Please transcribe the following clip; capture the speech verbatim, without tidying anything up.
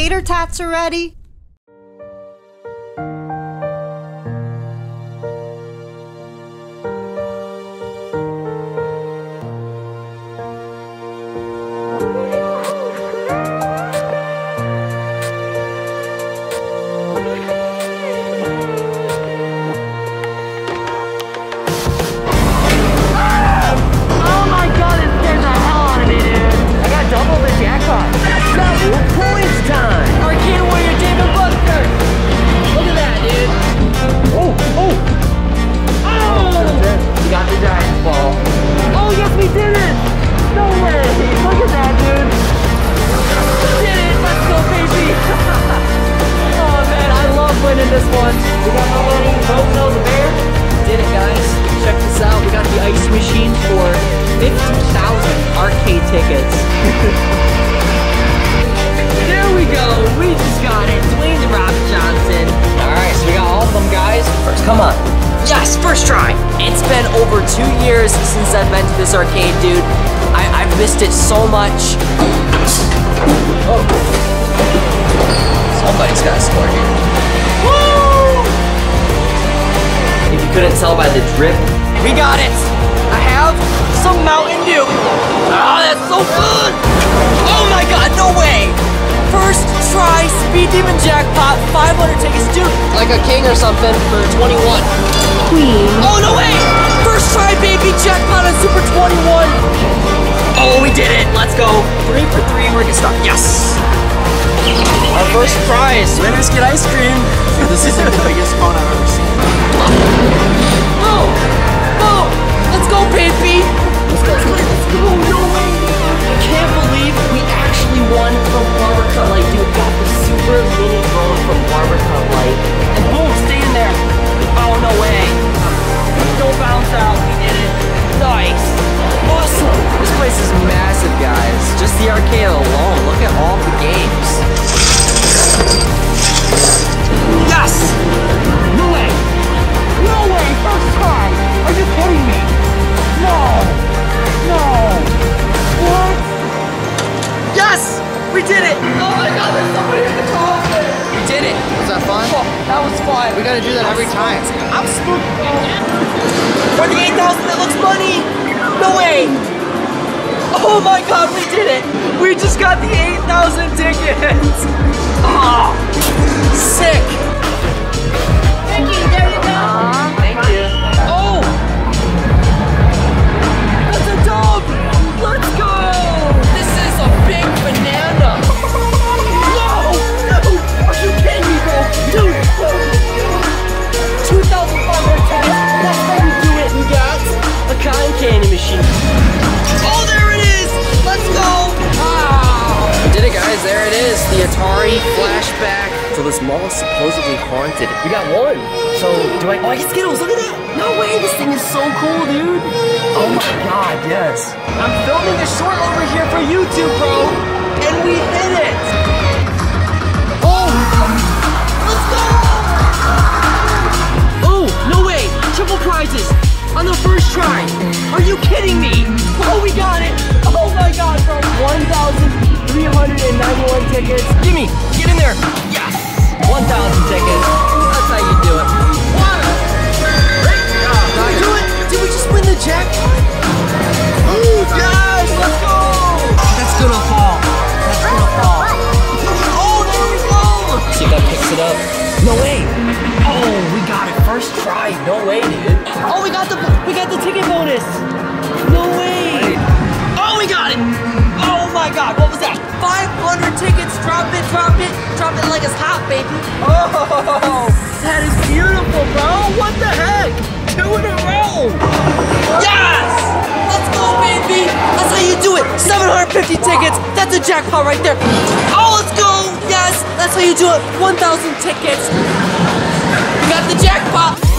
tater tots are ready. Tickets. We got the jackpot.